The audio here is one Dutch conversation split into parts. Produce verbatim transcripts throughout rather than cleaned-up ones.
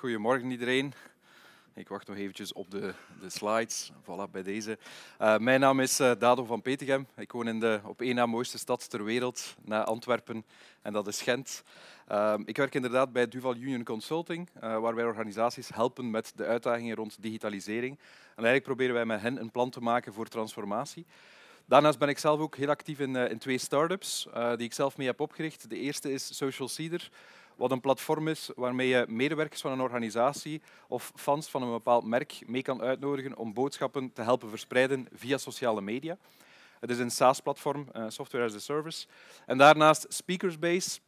Goedemorgen iedereen. Ik wacht nog eventjes op de, de slides. Voilà, bij deze. Uh, mijn naam is uh, Dado van Peteghem. Ik woon in de op één na mooiste stad ter wereld, na Antwerpen, en dat is Gent. Uh, ik werk inderdaad bij Duval Union Consulting, uh, waar wij organisaties helpen met de uitdagingen rond digitalisering. En eigenlijk proberen wij met hen een plan te maken voor transformatie. Daarnaast ben ik zelf ook heel actief in, uh, in twee start-ups uh, die ik zelf mee heb opgericht. De eerste is Social Seeder, wat een platform is waarmee je medewerkers van een organisatie of fans van een bepaald merk mee kan uitnodigen om boodschappen te helpen verspreiden via sociale media. Het is een SaaS-platform, uh, Software as a Service. En daarnaast Speakersbase,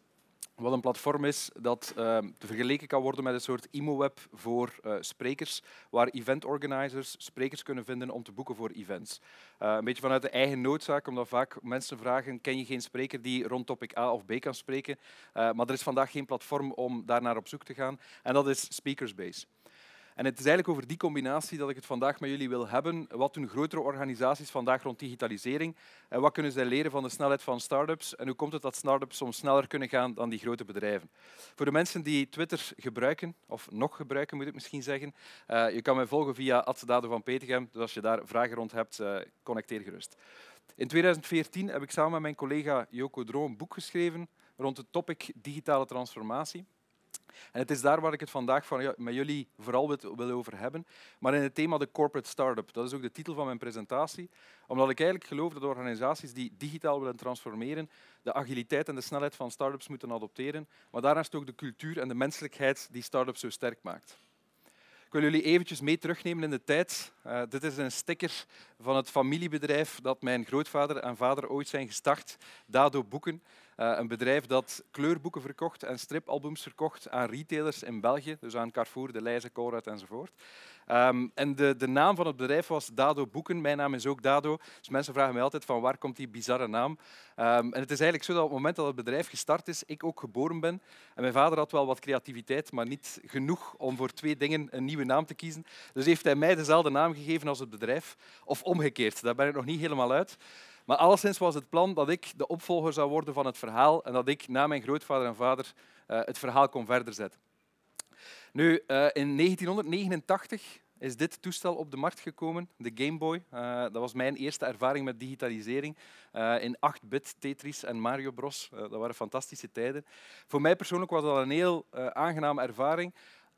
wat een platform is dat uh, te vergeleken kan worden met een soort IMO-web voor uh, sprekers, waar event-organisers sprekers kunnen vinden om te boeken voor events. Uh, een beetje vanuit de eigen noodzaak, omdat vaak mensen vragen, ken je geen spreker die rond topic A of B kan spreken? Uh, maar er is vandaag geen platform om daarnaar op zoek te gaan. En dat is Speakersbase. En het is eigenlijk over die combinatie dat ik het vandaag met jullie wil hebben. Wat doen grotere organisaties vandaag rond digitalisering? En wat kunnen zij leren van de snelheid van start-ups? En hoe komt het dat start-ups soms sneller kunnen gaan dan die grote bedrijven? Voor de mensen die Twitter gebruiken, of nog gebruiken moet ik misschien zeggen, uh, je kan mij volgen via at dado van Peteghem. Dus als je daar vragen rond hebt, uh, connecteer gerust. In tweeduizend veertien heb ik samen met mijn collega Jo Caudron een boek geschreven rond het topic digitale transformatie. En het is daar waar ik het vandaag van, met jullie vooral wil over hebben, maar in het thema de corporate startup. Dat is ook de titel van mijn presentatie, omdat ik eigenlijk geloof dat organisaties die digitaal willen transformeren, de agiliteit en de snelheid van startups moeten adopteren, maar daarnaast ook de cultuur en de menselijkheid die startups zo sterk maakt. Ik wil jullie eventjes mee terugnemen in de tijd. Uh, dit is een sticker van het familiebedrijf dat mijn grootvader en vader ooit zijn gestart, Dado Boeken. Uh, een bedrijf dat kleurboeken verkocht en stripalbums verkocht aan retailers in België, dus aan Carrefour, De Leijze, Colruyt enzovoort. Um, en de, de naam van het bedrijf was Dado Boeken. Mijn naam is ook Dado, dus mensen vragen mij altijd van waar komt die bizarre naam. Um, en het is eigenlijk zo dat op het moment dat het bedrijf gestart is, ik ook geboren ben. En mijn vader had wel wat creativiteit, maar niet genoeg om voor twee dingen een nieuwe naam te kiezen. Dus heeft hij mij dezelfde naam gegeven als het bedrijf, of omgekeerd. Daar ben ik nog niet helemaal uit. Maar alleszins was het plan dat ik de opvolger zou worden van het verhaal en dat ik na mijn grootvader en vader uh, het verhaal kon verder zetten. Nu, uh, in negentienhonderdnegenentachtig is dit toestel op de markt gekomen, de Game Boy. Uh, dat was mijn eerste ervaring met digitalisering uh, in acht bit, Tetris en Mario Bros. Uh, dat waren fantastische tijden. Voor mij persoonlijk was dat een heel uh, aangename ervaring.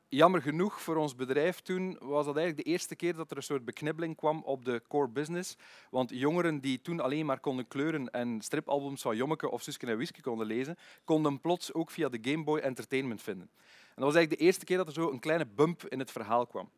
Jammer genoeg voor ons bedrijf toen was dat eigenlijk de eerste keer dat er een soort beknibbeling kwam op de core business. Want jongeren die toen alleen maar konden kleuren en stripalbums van Jommeke of Suske en Wiske konden lezen, konden plots ook via de Game Boy entertainment vinden. En dat was eigenlijk de eerste keer dat er zo een kleine bump in het verhaal kwam.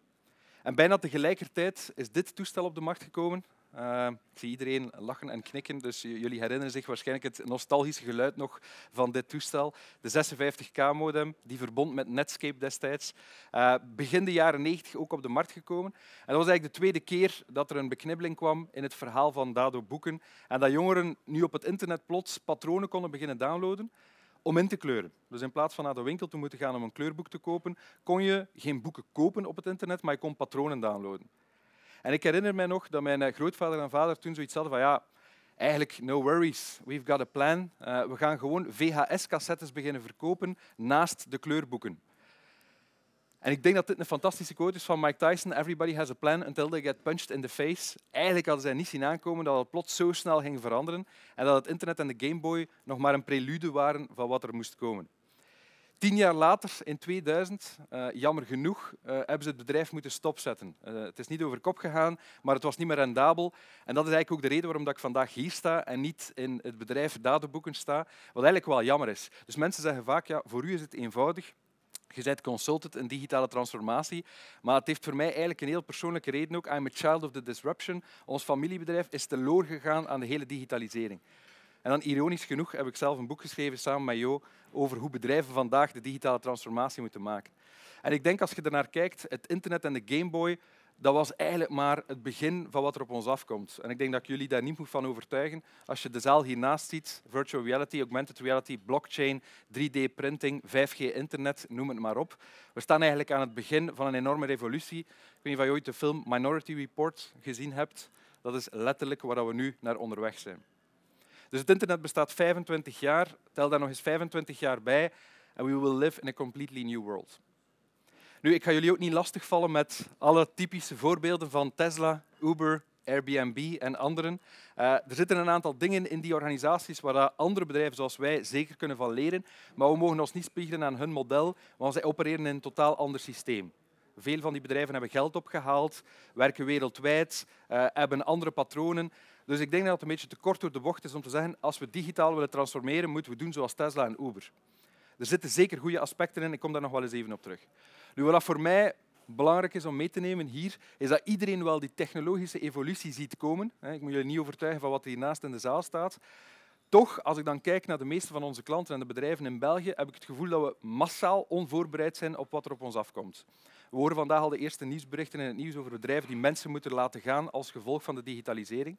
En bijna tegelijkertijd is dit toestel op de markt gekomen. Uh, ik zie iedereen lachen en knikken, dus jullie herinneren zich waarschijnlijk het nostalgische geluid nog van dit toestel. De zesenvijftig K modem, die verbond met Netscape destijds. Uh, begin de jaren negentig ook op de markt gekomen. En dat was eigenlijk de tweede keer dat er een beknibbeling kwam in het verhaal van Dado Boeken. En dat jongeren nu op het internet plots patronen konden beginnen downloaden om in te kleuren. Dus in plaats van naar de winkel te moeten gaan om een kleurboek te kopen, kon je geen boeken kopen op het internet, maar je kon patronen downloaden. En ik herinner mij nog dat mijn grootvader en vader toen zoiets hadden van ja, eigenlijk no worries, we've got a plan. Uh, we gaan gewoon V H S-cassettes beginnen verkopen naast de kleurboeken. En ik denk dat dit een fantastische quote is van Mike Tyson. Everybody has a plan until they get punched in the face. Eigenlijk hadden zij niet zien aankomen dat het plots zo snel ging veranderen en dat het internet en de Game Boy nog maar een prelude waren van wat er moest komen. Tien jaar later, in tweeduizend, uh, jammer genoeg, uh, hebben ze het bedrijf moeten stopzetten. Uh, het is niet over kop gegaan, maar het was niet meer rendabel. En dat is eigenlijk ook de reden waarom ik vandaag hier sta en niet in het bedrijf Dado Boeken sta, wat eigenlijk wel jammer is. Dus mensen zeggen vaak, ja, voor u is het eenvoudig. Je bent consultant in digitale transformatie, maar het heeft voor mij eigenlijk een heel persoonlijke reden ook. I'm a child of the disruption. Ons familiebedrijf is te loor gegaan aan de hele digitalisering. En dan, ironisch genoeg, heb ik zelf een boek geschreven samen met Jo over hoe bedrijven vandaag de digitale transformatie moeten maken. En ik denk, als je ernaar kijkt, het internet en de Game Boy, dat was eigenlijk maar het begin van wat er op ons afkomt. En ik denk dat ik jullie daar niet moet van overtuigen. Als je de zaal hiernaast ziet, virtual reality, augmented reality, blockchain, drie D printing, vijf G internet, noem het maar op. We staan eigenlijk aan het begin van een enorme revolutie. Ik weet niet of je ooit de film Minority Report gezien hebt. Dat is letterlijk waar we nu naar onderweg zijn. Dus het internet bestaat vijfentwintig jaar, tel daar nog eens vijfentwintig jaar bij, en we will live in a completely new world. Nu, ik ga jullie ook niet lastigvallen met alle typische voorbeelden van Tesla, Uber, Airbnb en anderen. Uh, er zitten een aantal dingen in die organisaties waar andere bedrijven zoals wij zeker kunnen van leren, maar we mogen ons niet spiegelen aan hun model, want zij opereren in een totaal ander systeem. Veel van die bedrijven hebben geld opgehaald, werken wereldwijd, uh, hebben andere patronen. Dus ik denk dat het een beetje te kort door de bocht is om te zeggen, als we digitaal willen transformeren, moeten we doen zoals Tesla en Uber. Er zitten zeker goede aspecten in, ik kom daar nog wel eens even op terug. Nu, wat voor mij belangrijk is om mee te nemen hier, is dat iedereen wel die technologische evolutie ziet komen. Ik moet jullie niet overtuigen van wat hiernaast in de zaal staat. Toch, als ik dan kijk naar de meeste van onze klanten en de bedrijven in België, heb ik het gevoel dat we massaal onvoorbereid zijn op wat er op ons afkomt. We horen vandaag al de eerste nieuwsberichten in het nieuws over bedrijven die mensen moeten laten gaan als gevolg van de digitalisering.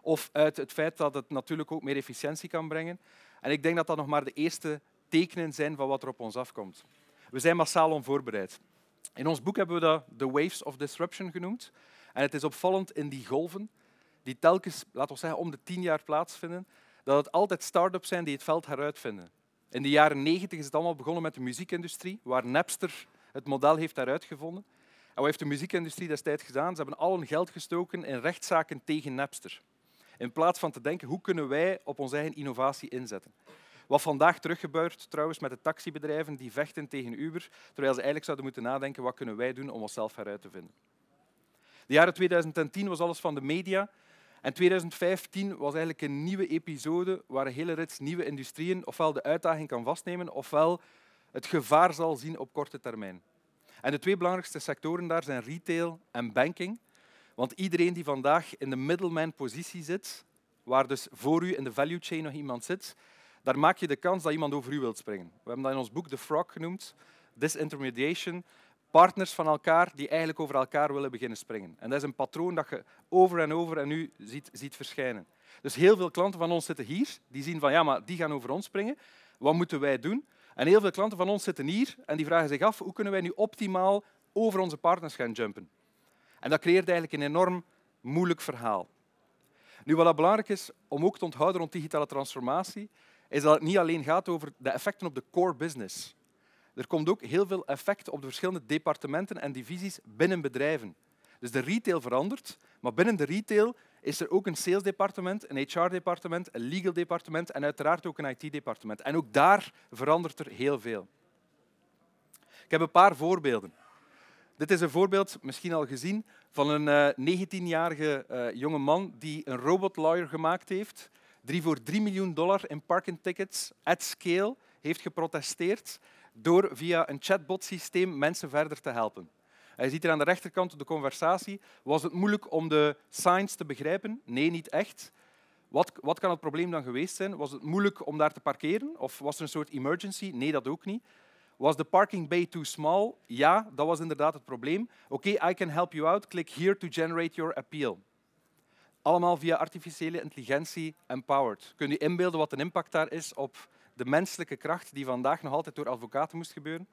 Of uit het feit dat het natuurlijk ook meer efficiëntie kan brengen. En ik denk dat dat nog maar de eerste tekenen zijn van wat er op ons afkomt. We zijn massaal onvoorbereid. In ons boek hebben we dat de waves of disruption genoemd. En het is opvallend in die golven, die telkens, laten we zeggen, om de tien jaar plaatsvinden, dat het altijd start-ups zijn die het veld heruitvinden. In de jaren negentig is het allemaal begonnen met de muziekindustrie, waar Napster het model heeft heruitgevonden. En wat heeft de muziekindustrie destijds gedaan? Ze hebben al hun geld gestoken in rechtszaken tegen Napster. In plaats van te denken, hoe kunnen wij op onze eigen innovatie inzetten? Wat vandaag teruggebeurt trouwens met de taxibedrijven die vechten tegen Uber, terwijl ze eigenlijk zouden moeten nadenken wat kunnen wij doen om onszelf eruit te vinden. De jaren twintig tien was alles van de media en twintig vijftien was eigenlijk een nieuwe episode waar een hele rits nieuwe industrieën ofwel de uitdaging kan vastnemen ofwel het gevaar zal zien op korte termijn. En de twee belangrijkste sectoren daar zijn retail en banking, want iedereen die vandaag in de middleman-positie zit, waar dus voor u in de value chain nog iemand zit, daar maak je de kans dat iemand over u wilt springen. We hebben dat in ons boek The Frog genoemd, disintermediation, partners van elkaar die eigenlijk over elkaar willen beginnen springen. En dat is een patroon dat je over en over en nu ziet, ziet verschijnen. Dus heel veel klanten van ons zitten hier, die zien van ja, maar die gaan over ons springen, wat moeten wij doen? En heel veel klanten van ons zitten hier en die vragen zich af, hoe kunnen wij nu optimaal over onze partners gaan jumpen? En dat creëert eigenlijk een enorm moeilijk verhaal. Nu, wat belangrijk is om ook te onthouden rond digitale transformatie, is dat het niet alleen gaat over de effecten op de core business. Er komt ook heel veel effect op de verschillende departementen en divisies binnen bedrijven. Dus de retail verandert, maar binnen de retail is er ook een salesdepartement, een H R-departement, een legal departement en uiteraard ook een I T-departement. En ook daar verandert er heel veel. Ik heb een paar voorbeelden. Dit is een voorbeeld, misschien al gezien, van een negentienjarige uh, jonge man die een robotlawyer gemaakt heeft, die voor drie miljoen dollar in parkingtickets at scale heeft geprotesteerd door via een chatbot-systeem mensen verder te helpen. Je ziet er aan de rechterkant op de conversatie. Was het moeilijk om de signs te begrijpen? Nee, niet echt. Wat, wat kan het probleem dan geweest zijn? Was het moeilijk om daar te parkeren? Of was er een soort emergency? Nee, dat ook niet. Was de parking bay too small? Ja, dat was inderdaad het probleem. Oké, okay, I can help you out. Click here to generate your appeal. Allemaal via artificiële intelligentie empowered. Kun je inbeelden wat een impact daar is op de menselijke kracht die vandaag nog altijd door advocaten moest gebeuren?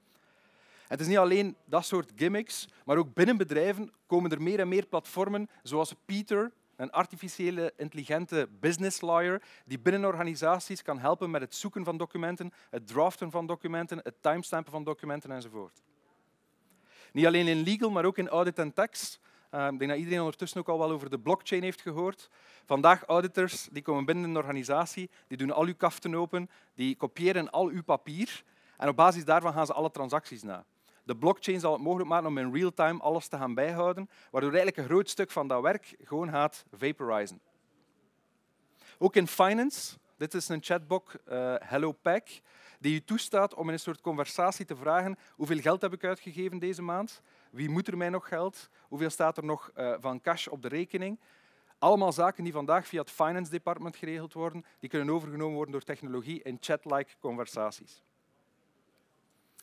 Het is niet alleen dat soort gimmicks, maar ook binnen bedrijven komen er meer en meer platformen zoals Peter, een artificiële intelligente business lawyer, die binnen organisaties kan helpen met het zoeken van documenten, het draften van documenten, het timestampen van documenten enzovoort. Niet alleen in legal, maar ook in audit en tax. Uh, ik denk dat iedereen ondertussen ook al wel over de blockchain heeft gehoord. Vandaag auditors die komen binnen een organisatie, die doen al uw kaften open, die kopiëren al uw papier en op basis daarvan gaan ze alle transacties na. De blockchain zal het mogelijk maken om in real-time alles te gaan bijhouden, waardoor eigenlijk een groot stuk van dat werk gewoon gaat vaporizen. Ook in finance, dit is een chatbot, uh, HelloPack, die je toestaat om in een soort conversatie te vragen hoeveel geld heb ik uitgegeven deze maand? Wie moet er mij nog geld? Hoeveel staat er nog uh, van cash op de rekening? Allemaal zaken die vandaag via het finance department geregeld worden, die kunnen overgenomen worden door technologie in chat-like conversaties.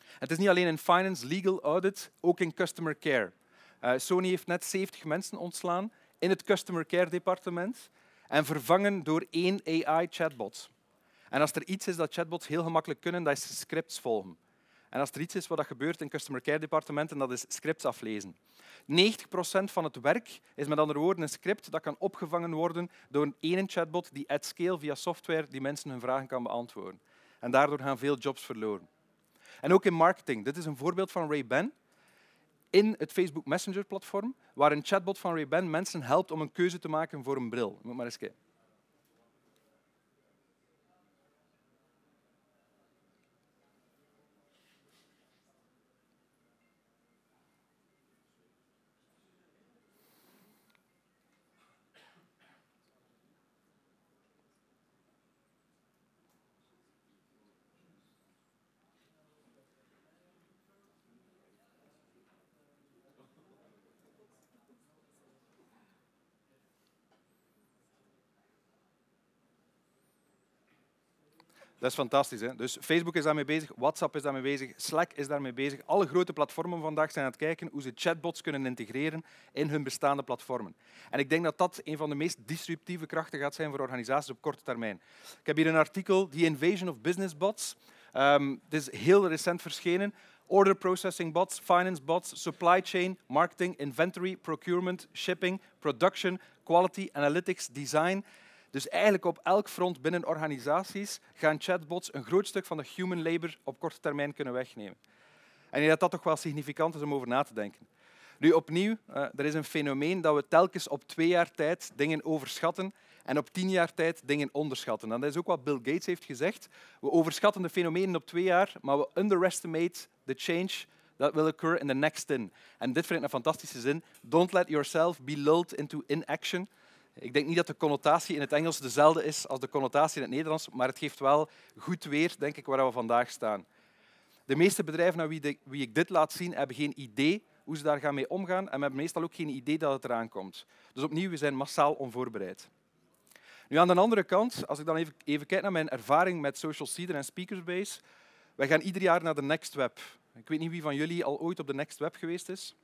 Het is niet alleen in finance, legal, audit, ook in customer care. Uh, Sony heeft net zeventig mensen ontslaan in het customer care departement en vervangen door één A I-chatbot. En als er iets is dat chatbots heel gemakkelijk kunnen, dat is scripts volgen. En als er iets is wat dat gebeurt in customer care departementen, dat is scripts aflezen. negentig procent van het werk is met andere woorden een script dat kan opgevangen worden door een ene chatbot die at scale via software die mensen hun vragen kan beantwoorden. En daardoor gaan veel jobs verloren. En ook in marketing. Dit is een voorbeeld van Ray-Ban. in het Facebook Messenger-platform, waar een chatbot van Ray-Ban mensen helpt om een keuze te maken voor een bril. Moet maar eens kijken. Dat is fantastisch, hè? Dus Facebook is daarmee bezig, WhatsApp is daarmee bezig, Slack is daarmee bezig. Alle grote platformen vandaag zijn aan het kijken hoe ze chatbots kunnen integreren in hun bestaande platformen. En ik denk dat dat een van de meest disruptieve krachten gaat zijn voor organisaties op korte termijn. Ik heb hier een artikel, The Invasion of Business Bots. Um, het is heel recent verschenen. Order processing bots, finance bots, supply chain, marketing, inventory, procurement, shipping, production, quality, analytics, design. Dus eigenlijk op elk front binnen organisaties gaan chatbots een groot stuk van de human labor op korte termijn kunnen wegnemen. En ik denk dat dat toch wel significant is om over na te denken. Nu opnieuw, er is een fenomeen dat we telkens op twee jaar tijd dingen overschatten en op tien jaar tijd dingen onderschatten. En dat is ook wat Bill Gates heeft gezegd. We overschatten de fenomenen op twee jaar, maar we underestimate the change that will occur in the next ten. En dit vind ik een fantastische zin. Don't let yourself be lulled into inaction. Ik denk niet dat de connotatie in het Engels dezelfde is als de connotatie in het Nederlands, maar het geeft wel goed weer, denk ik, waar we vandaag staan. De meeste bedrijven naar wie, de, wie ik dit laat zien, hebben geen idee hoe ze daar gaan mee omgaan en hebben meestal ook geen idee dat het eraan komt. Dus opnieuw, we zijn massaal onvoorbereid. Nu, aan de andere kant, als ik dan even, even kijk naar mijn ervaring met Social Seeder en Speakersbase, wij gaan ieder jaar naar de Next Web. Ik weet niet wie van jullie al ooit op de Next Web geweest is.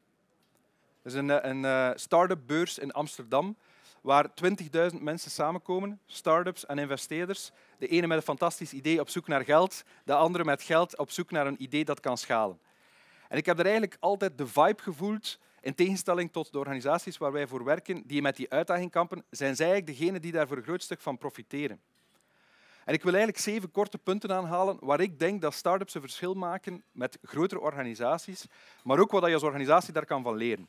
Dat is een, een uh, start-up beurs in Amsterdam, waar twintigduizend mensen samenkomen, start-ups en investeerders. De ene met een fantastisch idee op zoek naar geld, de andere met geld op zoek naar een idee dat kan schalen. En ik heb er eigenlijk altijd de vibe gevoeld, in tegenstelling tot de organisaties waar wij voor werken, die met die uitdaging kampen, zijn zij eigenlijk degene die daar voor een groot stuk van profiteren. En ik wil eigenlijk zeven korte punten aanhalen waar ik denk dat start-ups een verschil maken met grotere organisaties, maar ook wat je als organisatie daar kan van leren.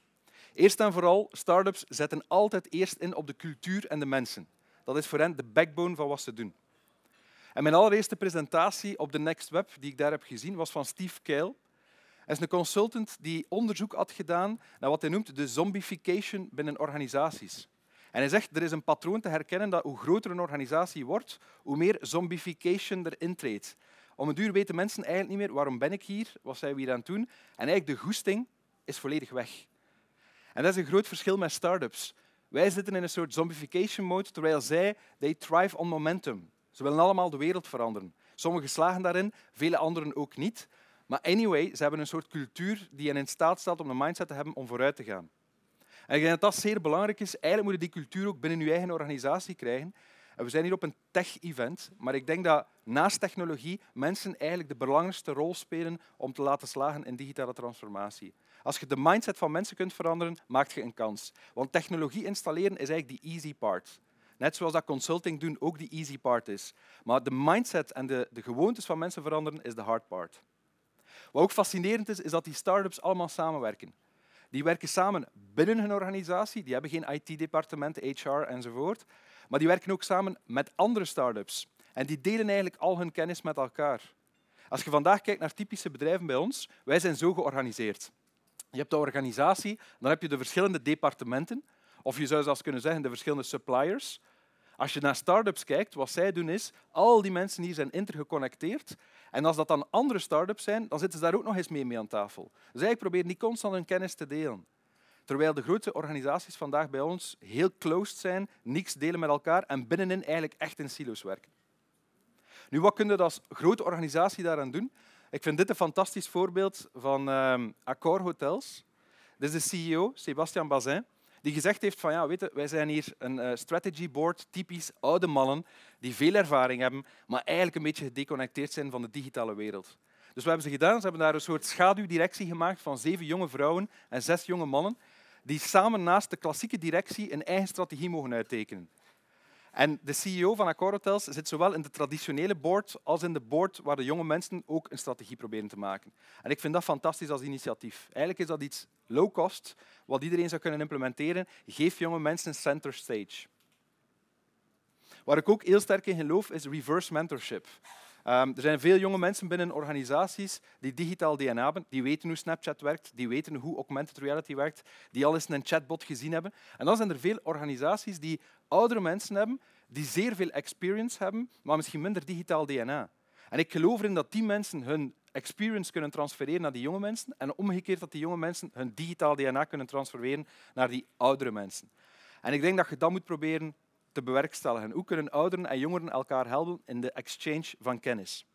Eerst en vooral, start-ups zetten altijd eerst in op de cultuur en de mensen. Dat is voor hen de backbone van wat ze doen. En mijn allereerste presentatie op de Next Web, die ik daar heb gezien, was van Steve Keil. Hij is een consultant die onderzoek had gedaan naar wat hij noemt de zombification binnen organisaties. En hij zegt, er is een patroon te herkennen dat hoe groter een organisatie wordt, hoe meer zombification er intreedt. Om een duur weten mensen eigenlijk niet meer waarom ben ik hier, wat zijn we hier aan het doen. En eigenlijk de goesting is volledig weg. En dat is een groot verschil met start-ups. Wij zitten in een soort zombification mode, terwijl zij they thrive on momentum. Ze willen allemaal de wereld veranderen. Sommigen slagen daarin, vele anderen ook niet. Maar anyway, ze hebben een soort cultuur die hen in staat stelt om een mindset te hebben om vooruit te gaan. En ik denk dat dat zeer belangrijk is. Eigenlijk moet je die cultuur ook binnen je eigen organisatie krijgen. En we zijn hier op een tech-event, maar ik denk dat naast technologie mensen eigenlijk de belangrijkste rol spelen om te laten slagen in digitale transformatie. Als je de mindset van mensen kunt veranderen, maak je een kans. Want technologie installeren is eigenlijk die easy part. Net zoals dat consulting doen ook die easy part is. Maar de mindset en de, de gewoontes van mensen veranderen is de hard part. Wat ook fascinerend is, is dat die start-ups allemaal samenwerken. Die werken samen binnen hun organisatie, die hebben geen I T-departement, H R enzovoort, maar die werken ook samen met andere start-ups. En die delen eigenlijk al hun kennis met elkaar. Als je vandaag kijkt naar typische bedrijven bij ons, wij zijn zo georganiseerd. Je hebt de organisatie, dan heb je de verschillende departementen, of je zou zelfs kunnen zeggen de verschillende suppliers. Als je naar start-ups kijkt, wat zij doen is, al die mensen hier zijn intergeconnecteerd en als dat dan andere start-ups zijn, dan zitten ze daar ook nog eens mee, mee aan tafel. Dus eigenlijk proberen die constant hun kennis te delen. Terwijl de grote organisaties vandaag bij ons heel closed zijn, niks delen met elkaar en binnenin eigenlijk echt in silo's werken. Nu, wat kun je als grote organisatie daaraan doen? Ik vind dit een fantastisch voorbeeld van uh, Accor Hotels. Dit is de C E O, Sébastien Bazin, die gezegd heeft van ja, weet je, wij zijn hier een uh, strategy board, typisch oude mannen die veel ervaring hebben, maar eigenlijk een beetje gedeconnecteerd zijn van de digitale wereld. Dus wat hebben ze gedaan? Ze hebben daar een soort schaduwdirectie gemaakt van zeven jonge vrouwen en zes jonge mannen die samen naast de klassieke directie een eigen strategie mogen uittekenen. En de C E O van Accor Hotels zit zowel in de traditionele board als in de board waar de jonge mensen ook een strategie proberen te maken. En ik vind dat fantastisch als initiatief. Eigenlijk is dat iets low-cost, wat iedereen zou kunnen implementeren. Geef jonge mensen center stage. Waar ik ook heel sterk in geloof is reverse mentorship. Um, er zijn veel jonge mensen binnen organisaties die digitaal D N A hebben, die weten hoe Snapchat werkt, die weten hoe augmented reality werkt, die al eens een chatbot gezien hebben. En dan zijn er veel organisaties die oudere mensen hebben, die zeer veel experience hebben, maar misschien minder digitaal D N A. En ik geloof erin dat die mensen hun experience kunnen transfereren naar die jonge mensen en omgekeerd dat die jonge mensen hun digitaal D N A kunnen transfereren naar die oudere mensen. En ik denk dat je dat moet proberen te bewerkstelligen. Hoe kunnen ouderen en jongeren elkaar helpen in de exchange van kennis?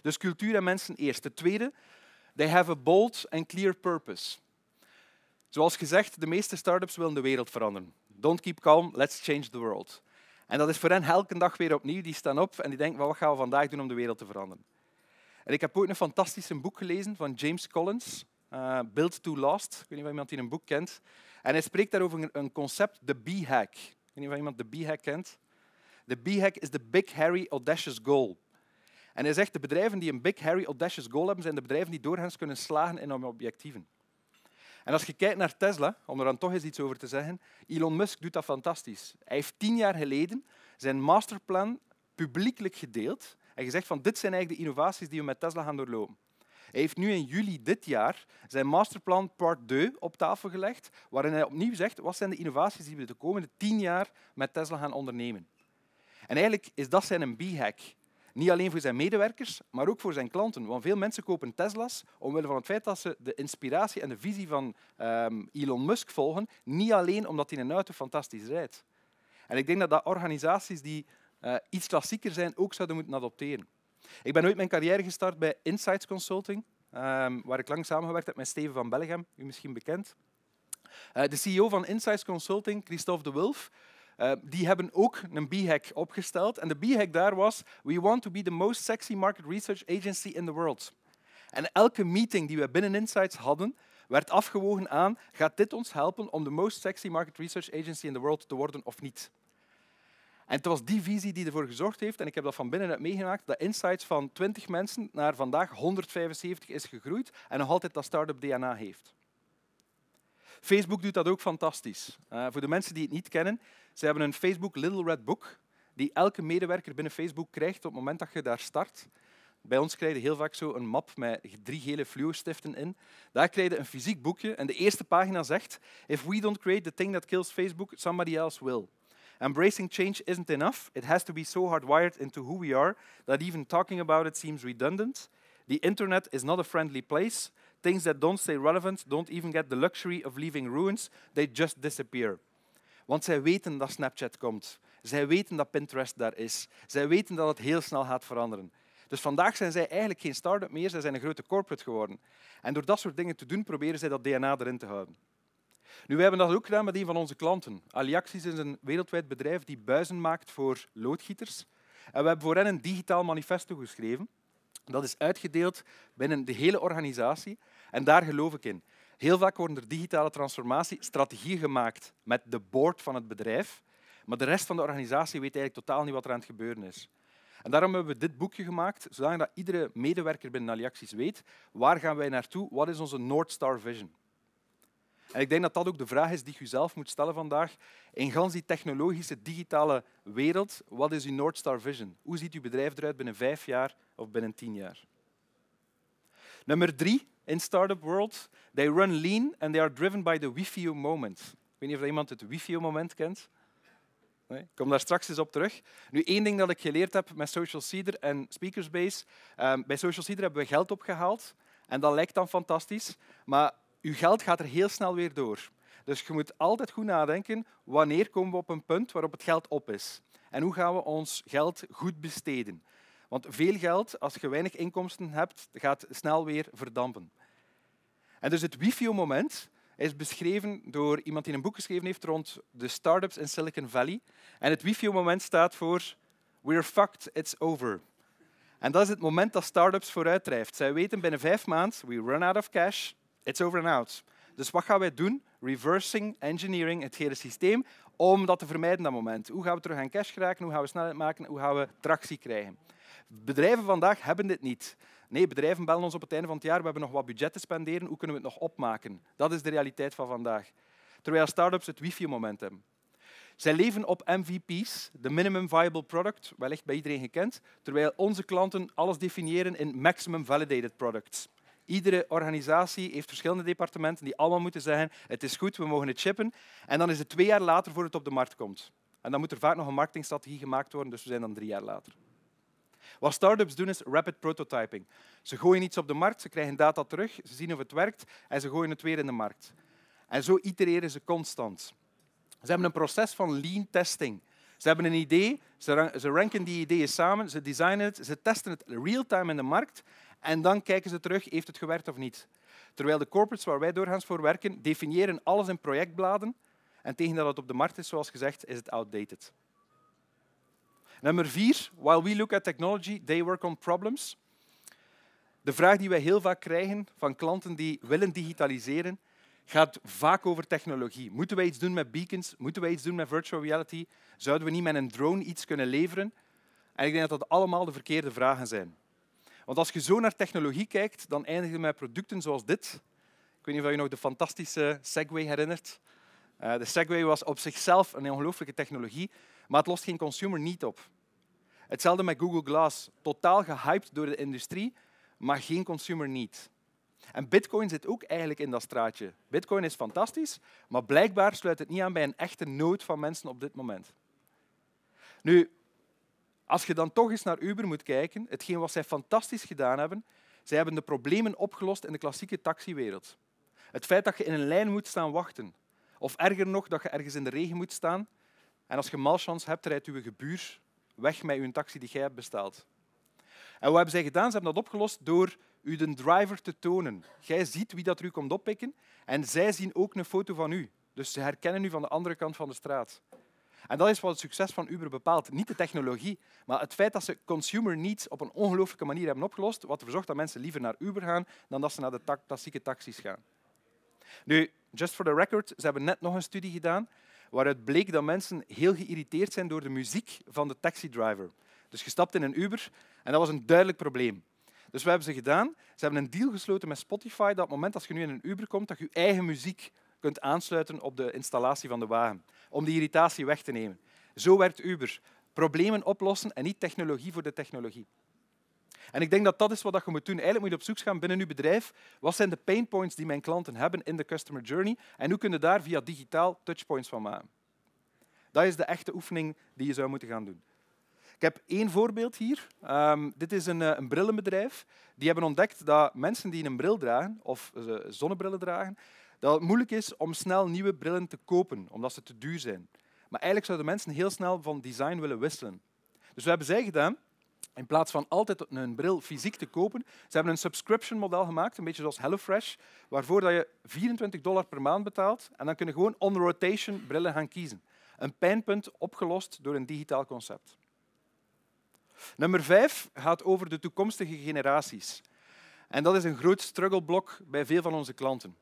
Dus cultuur en mensen eerst. De tweede, they have a bold and clear purpose. Zoals gezegd, de meeste start-ups willen de wereld veranderen. Don't keep calm, let's change the world. En dat is voor hen elke dag weer opnieuw. Die staan op en die denken, wat gaan we vandaag doen om de wereld te veranderen? En ik heb ooit een fantastisch boek gelezen van James Collins, uh, Built to Last. Ik weet niet of iemand die een boek kent. En hij spreekt daarover een concept, de B-hack. Ik weet niet of iemand de B-hack kent. De B-hack is de Big Hairy Audacious Goal. En hij zegt, de bedrijven die een Big Hairy Audacious Goal hebben, zijn de bedrijven die doorgaans kunnen slagen in hun objectieven. En als je kijkt naar Tesla, om er dan toch eens iets over te zeggen, Elon Musk doet dat fantastisch. Hij heeft tien jaar geleden zijn masterplan publiekelijk gedeeld en gezegd van, dit zijn eigenlijk de innovaties die we met Tesla gaan doorlopen. Hij heeft nu in juli dit jaar zijn masterplan part twee op tafel gelegd, waarin hij opnieuw zegt wat zijn de innovaties die we de komende tien jaar met Tesla gaan ondernemen. En eigenlijk is dat zijn B-hack. Niet alleen voor zijn medewerkers, maar ook voor zijn klanten. Want veel mensen kopen Tesla's omwille van het feit dat ze de inspiratie en de visie van um, Elon Musk volgen, niet alleen omdat hij een auto fantastisch rijdt. En ik denk dat, dat organisaties die uh, iets klassieker zijn, ook zouden moeten adopteren. Ik ben ooit mijn carrière gestart bij Insights Consulting, waar ik lang samengewerkt heb met Steven van Peteghem, u misschien bekend. De C E O van Insights Consulting, Christophe de Wulf, die hebben ook een B-hack opgesteld. En de B-hack daar was, we want to be the most sexy market research agency in the world. En elke meeting die we binnen Insights hadden, werd afgewogen aan, gaat dit ons helpen om de most sexy market research agency in the world te worden of niet? En het was die visie die ervoor gezorgd heeft, en ik heb dat van binnenuit meegemaakt, dat Insights van twintig mensen naar vandaag honderdvijfenzeventig is gegroeid en nog altijd dat start-up D N A heeft. Facebook doet dat ook fantastisch. Uh, voor de mensen die het niet kennen, ze hebben een Facebook Little Red Book, die elke medewerker binnen Facebook krijgt op het moment dat je daar start. Bij ons krijg je heel vaak zo een map met drie gele fluo-stiften in. Daar krijg je een fysiek boekje en de eerste pagina zegt If we don't create the thing that kills Facebook, somebody else will. Embracing change isn't enough. It has to be so hardwired into who we are that even talking about it seems redundant. The internet is not a friendly place. Things that don't stay relevant don't even get the luxury of leaving ruins. They just disappear. Want zij weten dat Snapchat komt. Zij weten dat Pinterest daar is. Zij weten dat het heel snel gaat veranderen. Dus vandaag zijn zij eigenlijk geen start-up meer. Zij zijn een grote corporate geworden. En door dat soort dingen te doen, proberen zij dat D N A erin te houden. Nu, we hebben dat ook gedaan met een van onze klanten. Aliaxis is een wereldwijd bedrijf die buizen maakt voor loodgieters. En we hebben voor hen een digitaal manifesto geschreven. Dat is uitgedeeld binnen de hele organisatie. En daar geloof ik in. Heel vaak worden er digitale transformatiestrategieën gemaakt met de board van het bedrijf. Maar de rest van de organisatie weet eigenlijk totaal niet wat er aan het gebeuren is. En daarom hebben we dit boekje gemaakt, zodat iedere medewerker binnen Aliaxis weet waar gaan wij naartoe, wat is onze North Star Vision. En ik denk dat dat ook de vraag is die je zelf moet stellen vandaag. In gans die technologische, digitale wereld, wat is uw North Star Vision? Hoe ziet uw bedrijf eruit binnen vijf jaar of binnen tien jaar? Nummer drie in startup world. They run lean and they are driven by the Wifio moment. Ik weet niet of iemand het Wifio moment kent. Nee? Ik kom daar straks eens op terug. Nu, één ding dat ik geleerd heb met Social Seeder en Speakersbase. Um, bij Social Seeder hebben we geld opgehaald. En dat lijkt dan fantastisch. Maar uw geld gaat er heel snel weer door. Dus je moet altijd goed nadenken wanneer komen we op een punt waarop het geld op is. En hoe gaan we ons geld goed besteden. Want veel geld, als je weinig inkomsten hebt, gaat snel weer verdampen. En dus het Wifio-moment is beschreven door iemand die een boek geschreven heeft rond de startups in Silicon Valley. En het Wifio-moment staat voor We're fucked, it's over. En dat is het moment dat startups vooruitdrijft. Zij weten binnen vijf maanden, we run out of cash. It's over and out. Dus wat gaan wij doen? Reversing engineering, het hele systeem, om dat te vermijden dat moment. Hoe gaan we terug aan cash geraken? Hoe gaan we snelheid maken? Hoe gaan we tractie krijgen? Bedrijven vandaag hebben dit niet. Nee, bedrijven bellen ons op het einde van het jaar. We hebben nog wat budget te spenderen. Hoe kunnen we het nog opmaken? Dat is de realiteit van vandaag. Terwijl start-ups het wifi-moment hebben. Zij leven op M V P's, de Minimum Viable Product, wellicht bij iedereen gekend, terwijl onze klanten alles definiëren in Maximum Validated Products. Iedere organisatie heeft verschillende departementen die allemaal moeten zeggen het is goed, we mogen het shippen. En dan is het twee jaar later voor het op de markt komt. En dan moet er vaak nog een marketingstrategie gemaakt worden, dus we zijn dan drie jaar later. Wat start-ups doen is rapid prototyping. Ze gooien iets op de markt, ze krijgen data terug, ze zien of het werkt en ze gooien het weer in de markt. En zo itereren ze constant. Ze hebben een proces van lean testing. Ze hebben een idee, ze ranken die ideeën samen, ze designen het, ze testen het real-time in de markt en dan kijken ze terug, heeft het gewerkt of niet. Terwijl de corporates waar wij doorgaans voor werken, definiëren alles in projectbladen en tegen dat het op de markt is, zoals gezegd, is het outdated. Nummer vier, while we look at technology, they work on problems. De vraag die wij heel vaak krijgen van klanten die willen digitaliseren, gaat vaak over technologie. Moeten wij iets doen met beacons? Moeten wij iets doen met virtual reality? Zouden we niet met een drone iets kunnen leveren? En ik denk dat dat allemaal de verkeerde vragen zijn. Want als je zo naar technologie kijkt, dan eindig je met producten zoals dit. Ik weet niet of je nog de fantastische Segway herinnert. De Segway was op zichzelf een ongelooflijke technologie, maar het lost geen consumer niet op. Hetzelfde met Google Glass. Totaal gehyped door de industrie, maar geen consumer niet. En Bitcoin zit ook eigenlijk in dat straatje. Bitcoin is fantastisch, maar blijkbaar sluit het niet aan bij een echte nood van mensen op dit moment. Nu, als je dan toch eens naar Uber moet kijken, hetgeen wat zij fantastisch gedaan hebben, zij hebben de problemen opgelost in de klassieke taxiwereld. Het feit dat je in een lijn moet staan wachten, of erger nog, dat je ergens in de regen moet staan en als je malchance hebt, rijdt je gebuur weg met je taxi die jij hebt besteld. En wat hebben zij gedaan? Ze hebben dat opgelost door u de driver te tonen. Jij ziet wie dat u komt oppikken en zij zien ook een foto van u. Dus ze herkennen u van de andere kant van de straat. En dat is wat het succes van Uber bepaalt. Niet de technologie, maar het feit dat ze consumer needs op een ongelooflijke manier hebben opgelost, wat ervoor zorgt dat mensen liever naar Uber gaan dan dat ze naar de ta- klassieke taxis gaan. Nu, just for the record, ze hebben net nog een studie gedaan waaruit bleek dat mensen heel geïrriteerd zijn door de muziek van de taxidriver. Dus je stapt in een Uber en dat was een duidelijk probleem. Dus wat hebben ze gedaan? Ze hebben een deal gesloten met Spotify dat op het moment dat je nu in een Uber komt, dat je je eigen muziek kunt aansluiten op de installatie van de wagen, om die irritatie weg te nemen. Zo werkt Uber. Problemen oplossen en niet technologie voor de technologie. En ik denk dat dat is wat je moet doen. Eigenlijk moet je op zoek gaan binnen je bedrijf. Wat zijn de painpoints die mijn klanten hebben in de customer journey? En hoe kun je daar via digitaal touchpoints van maken? Dat is de echte oefening die je zou moeten gaan doen. Ik heb één voorbeeld hier. Um, dit is een, een brillenbedrijf. Die hebben ontdekt dat mensen die een bril dragen, of uh, zonnebrillen dragen, dat het moeilijk is om snel nieuwe brillen te kopen, omdat ze te duur zijn. Maar eigenlijk zouden mensen heel snel van design willen wisselen. Dus wat hebben zij gedaan? In plaats van altijd een bril fysiek te kopen, ze hebben een subscription model gemaakt, een beetje zoals HelloFresh, waarvoor je vierentwintig dollar per maand betaalt en dan kun je gewoon on rotation brillen gaan kiezen. Een pijnpunt opgelost door een digitaal concept. Nummer vijf gaat over de toekomstige generaties. En dat is een groot struggleblok bij veel van onze klanten.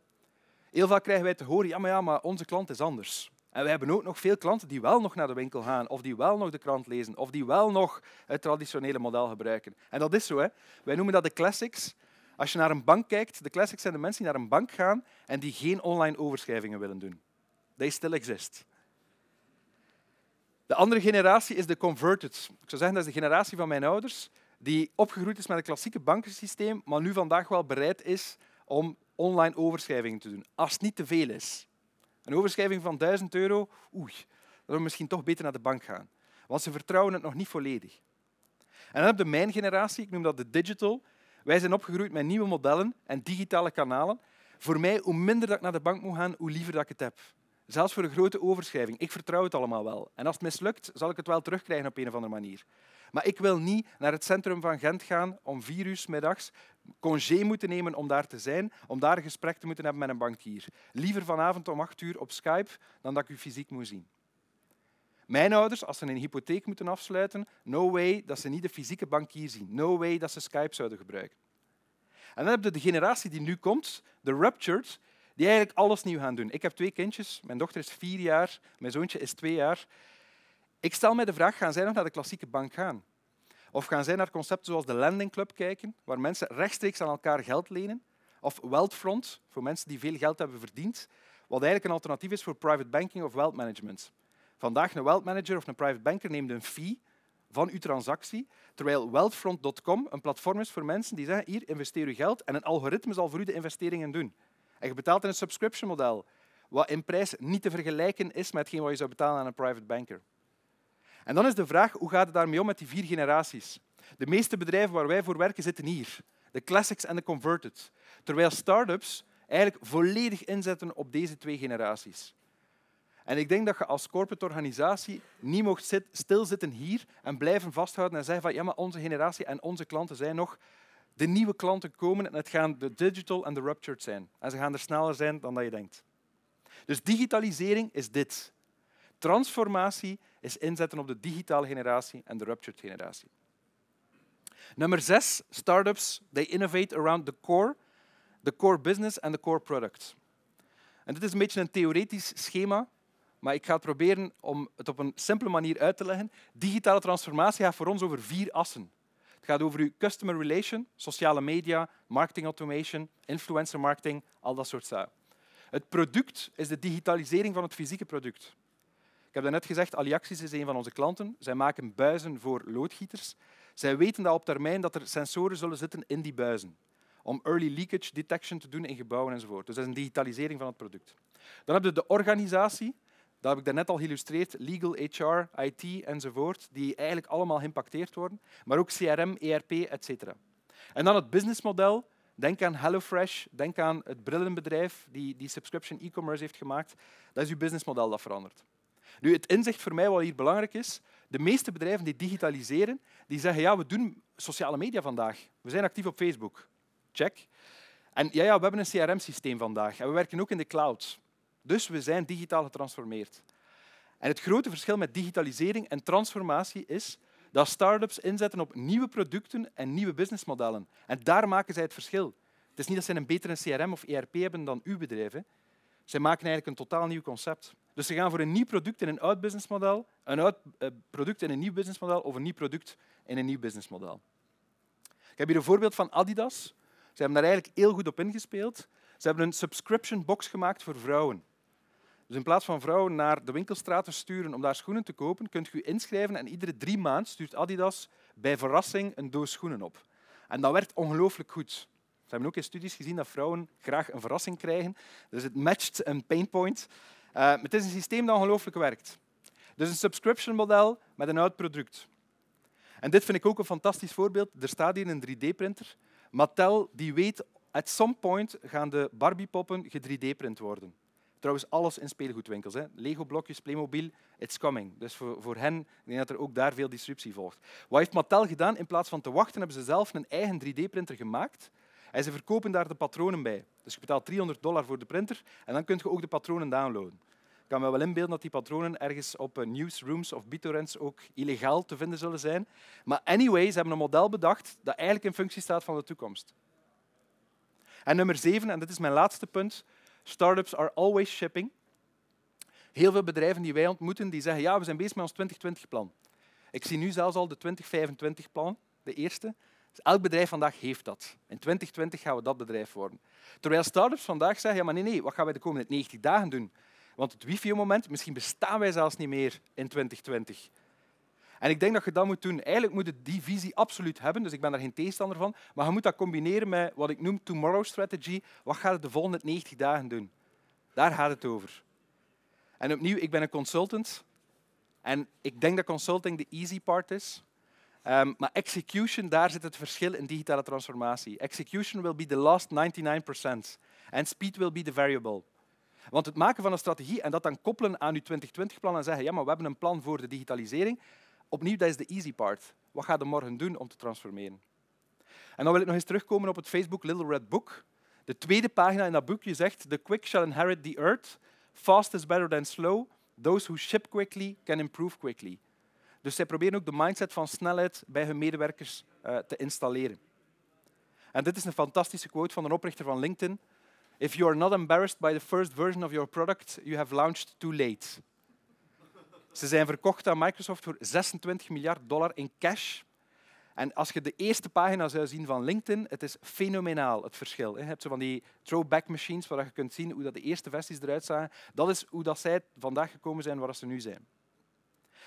Heel vaak krijgen wij te horen, ja maar, ja, maar onze klant is anders. En wij hebben ook nog veel klanten die wel nog naar de winkel gaan, of die wel nog de krant lezen, of die wel nog het traditionele model gebruiken. En dat is zo, hè. Wij noemen dat de classics. Als je naar een bank kijkt, de classics zijn de mensen die naar een bank gaan en die geen online overschrijvingen willen doen. They still exist. De andere generatie is de converted. Ik zou zeggen, dat is de generatie van mijn ouders, die opgegroeid is met het klassieke bankensysteem, maar nu vandaag wel bereid is om online overschrijvingen te doen, als het niet te veel is. Een overschrijving van duizend euro, oei, dan we misschien toch beter naar de bank gaan. Want ze vertrouwen het nog niet volledig. En dan heb je mijn generatie, ik noem dat de digital. Wij zijn opgegroeid met nieuwe modellen en digitale kanalen. Voor mij, hoe minder dat ik naar de bank moet gaan, hoe liever dat ik het heb. Zelfs voor een grote overschrijving. Ik vertrouw het allemaal wel. En als het mislukt, zal ik het wel terugkrijgen op een of andere manier. Maar ik wil niet naar het centrum van Gent gaan om vier uur 's middags, congé moeten nemen om daar te zijn, om daar een gesprek te moeten hebben met een bankier. Liever vanavond om acht uur op Skype dan dat ik u fysiek moet zien. Mijn ouders, als ze een hypotheek moeten afsluiten, no way dat ze niet de fysieke bankier zien. No way dat ze Skype zouden gebruiken. En dan heb je de generatie die nu komt, de Ruptured, die eigenlijk alles nieuw gaan doen. Ik heb twee kindjes, mijn dochter is vier jaar, mijn zoontje is twee jaar. Ik stel mij de vraag, gaan zij nog naar de klassieke bank gaan? Of gaan zij naar concepten zoals de Lending Club kijken, waar mensen rechtstreeks aan elkaar geld lenen? Of Wealthfront, voor mensen die veel geld hebben verdiend, wat eigenlijk een alternatief is voor private banking of wealth management. Vandaag een wealth manager of een private banker neemt een fee van uw transactie, terwijl wealthfront punt com een platform is voor mensen die zeggen, hier, investeer uw geld en een algoritme zal voor u de investeringen doen. En je betaalt in een subscription model, wat in prijs niet te vergelijken is met hetgeen wat je zou betalen aan een private banker. En dan is de vraag, hoe gaat het daarmee om met die vier generaties? De meeste bedrijven waar wij voor werken zitten hier. De classics en de converted. Terwijl start-ups eigenlijk volledig inzetten op deze twee generaties. En ik denk dat je als corporate organisatie niet mocht zit, stilzitten hier en blijven vasthouden en zeggen van ja, maar onze generatie en onze klanten zijn nog... De nieuwe klanten komen en het gaan de digital en de ruptured zijn. En ze gaan er sneller zijn dan dat je denkt. Dus digitalisering is dit. Transformatie is inzetten op de digitale generatie en de ruptured generatie. Nummer zes, startups, they innovate around the core, the core business en the core product. En dit is een beetje een theoretisch schema, maar ik ga het proberen om het op een simpele manier uit te leggen. Digitale transformatie gaat voor ons over vier assen. Het gaat over uw customer relation, sociale media, marketing automation, influencer marketing, al dat soort zaken. Het product is de digitalisering van het fysieke product. Ik heb net gezegd, Aliaxis is een van onze klanten. Zij maken buizen voor loodgieters. Zij weten dat op termijn dat er sensoren zullen zitten in die buizen. Om early leakage detection te doen in gebouwen enzovoort. Dus dat is een digitalisering van het product. Dan heb je de organisatie. Dat heb ik daarnet al geïllustreerd. Legal, H R, I T enzovoort. Die eigenlijk allemaal geïmpacteerd worden. Maar ook C R M, E R P, et cetera. En dan het businessmodel. Denk aan HelloFresh. Denk aan het brillenbedrijf die, die subscription e-commerce heeft gemaakt. Dat is uw businessmodel dat verandert. Nu, het inzicht voor mij wat hier belangrijk is, de meeste bedrijven die digitaliseren, die zeggen ja, we doen sociale media vandaag. We zijn actief op Facebook. Check. En ja, ja we hebben een C R M-systeem vandaag. En we werken ook in de cloud. Dus we zijn digitaal getransformeerd. En het grote verschil met digitalisering en transformatie is dat start-ups inzetten op nieuwe producten en nieuwe businessmodellen. En daar maken zij het verschil. Het is niet dat zij een betere C R M of E R P hebben dan uw bedrijf. Hè. Zij maken eigenlijk een totaal nieuw concept. Dus ze gaan voor een nieuw product in een oud businessmodel, een oud product in een nieuw businessmodel of een nieuw product in een nieuw businessmodel. Ik heb hier een voorbeeld van Adidas. Ze hebben daar eigenlijk heel goed op ingespeeld. Ze hebben een subscription box gemaakt voor vrouwen. Dus in plaats van vrouwen naar de winkelstraten sturen om daar schoenen te kopen, kunt u inschrijven en iedere drie maanden stuurt Adidas bij verrassing een doos schoenen op. En dat werkt ongelooflijk goed. Ze hebben ook in studies gezien dat vrouwen graag een verrassing krijgen. Dus het matcht een painpoint. Uh, het is een systeem dat ongelooflijk werkt. Dus een subscription model met een oud product. En dit vind ik ook een fantastisch voorbeeld. Er staat hier een drie D-printer. Mattel die weet, at some point gaan de Barbie-poppen ge drie D-print worden. Trouwens, alles in speelgoedwinkels. Hè. Lego-blokjes, Playmobil, it's coming. Dus voor, voor hen, ik denk dat er ook daar veel disruptie volgt. Wat heeft Mattel gedaan? In plaats van te wachten, hebben ze zelf een eigen drie D-printer gemaakt. En ze verkopen daar de patronen bij. Dus je betaalt driehonderd dollar voor de printer en dan kun je ook de patronen downloaden. Ik kan me wel inbeelden dat die patronen ergens op newsrooms of BitTorrents ook illegaal te vinden zullen zijn. Maar anyway, ze hebben een model bedacht dat eigenlijk in functie staat van de toekomst. En nummer zeven, en dit is mijn laatste punt, startups are always shipping. Heel veel bedrijven die wij ontmoeten, die zeggen ja, we zijn bezig met ons twintig twintig-plan. Ik zie nu zelfs al de twintig vijfentwintig-plan, de eerste. Dus elk bedrijf vandaag heeft dat. In twintig twintig gaan we dat bedrijf worden. Terwijl startups vandaag zeggen, ja, maar nee, nee, wat gaan wij de komende negentig dagen doen? Want het wifi-moment, misschien bestaan wij zelfs niet meer in twintig twintig. En ik denk dat je dat moet doen. Eigenlijk moet je die visie absoluut hebben, dus ik ben daar geen tegenstander van. Maar je moet dat combineren met wat ik noem tomorrow strategy. Wat gaat het de volgende negentig dagen doen? Daar gaat het over. En opnieuw, ik ben een consultant. En ik denk dat consulting de easy part is. Um, maar execution, daar zit het verschil in digitale transformatie. Execution will be the last ninety-nine percent. En speed will be the variable. Want het maken van een strategie en dat dan koppelen aan je twintig twintig-plan en zeggen ja, maar we hebben een plan voor de digitalisering. Opnieuw, dat is de easy part. Wat ga je morgen doen om te transformeren? En dan wil ik nog eens terugkomen op het Facebook Little Red Book. De tweede pagina in dat boekje zegt the quick shall inherit the earth. Fast is better than slow. Those who ship quickly can improve quickly. Dus zij proberen ook de mindset van snelheid bij hun medewerkers uh, te installeren. En dit is een fantastische quote van een oprichter van LinkedIn. If you are not embarrassed by the first version of your product, you have launched too late. Ze zijn verkocht aan Microsoft voor zesentwintig miljard dollar in cash. En als je de eerste pagina zou zien van LinkedIn, het is fenomenaal, het verschil. Je hebt zo van die throwback machines waar je kunt zien hoe de eerste versies eruit zagen. Dat is hoe dat zij vandaag gekomen zijn waar ze nu zijn.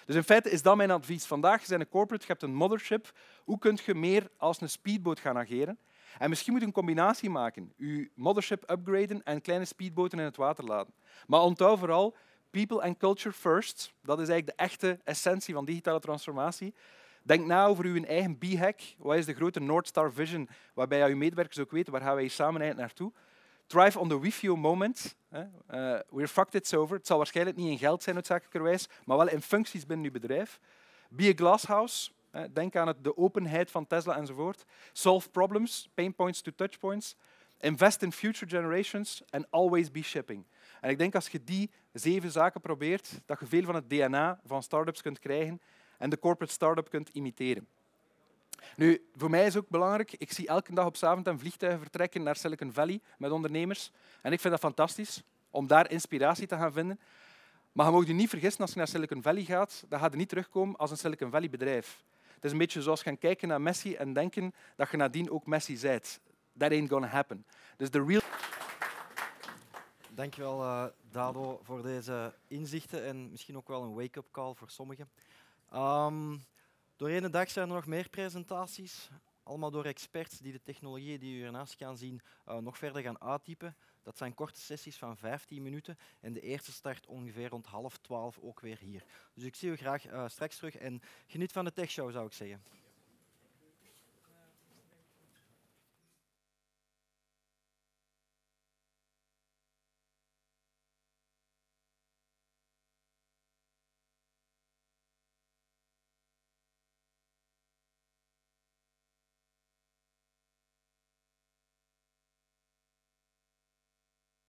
Dus in feite is dat mijn advies. Vandaag zijn een corporate, je hebt een mothership. Hoe kun je meer als een speedboot gaan ageren? En misschien moet je een combinatie maken. Je mothership upgraden en kleine speedboten in het water laten. Maar onthoud vooral, people and culture first. Dat is eigenlijk de echte essentie van digitale transformatie. Denk na over uw eigen B-hack. Wat is de grote North Star Vision, waarbij je medewerkers ook weten waar gaan wij samen eigenlijk naartoe? Thrive on the WeFio moment. Uh, we're fucked, it's over. Het zal waarschijnlijk niet in geld zijn, noodzakelijkerwijs, maar wel in functies binnen uw bedrijf. Be a glasshouse. Uh, denk aan het, de openheid van Tesla enzovoort. Solve problems, pain points to touch points. Invest in future generations and always be shipping. En ik denk als je die zeven zaken probeert, dat je veel van het D N A van startups kunt krijgen en de corporate startup kunt imiteren. Nu, voor mij is ook belangrijk, ik zie elke dag op 's avond en vliegtuigen vertrekken naar Silicon Valley met ondernemers. En ik vind dat fantastisch, om daar inspiratie te gaan vinden. Maar je mag je niet vergissen, als je naar Silicon Valley gaat, dan ga je niet terugkomen als een Silicon Valley bedrijf. Het is een beetje zoals gaan kijken naar Messi en denken dat je nadien ook Messi bent. That ain't gonna happen. Dus de real... Dankjewel, uh, Dado, voor deze inzichten en misschien ook wel een wake-up call voor sommigen. Um, doorheen de dag zijn er nog meer presentaties, allemaal door experts die de technologieën die u ernaast gaan zien uh, nog verder gaan uitdiepen. Dat zijn korte sessies van vijftien minuten en de eerste start ongeveer rond half twaalf ook weer hier. Dus ik zie u graag uh, straks terug en geniet van de techshow, zou ik zeggen.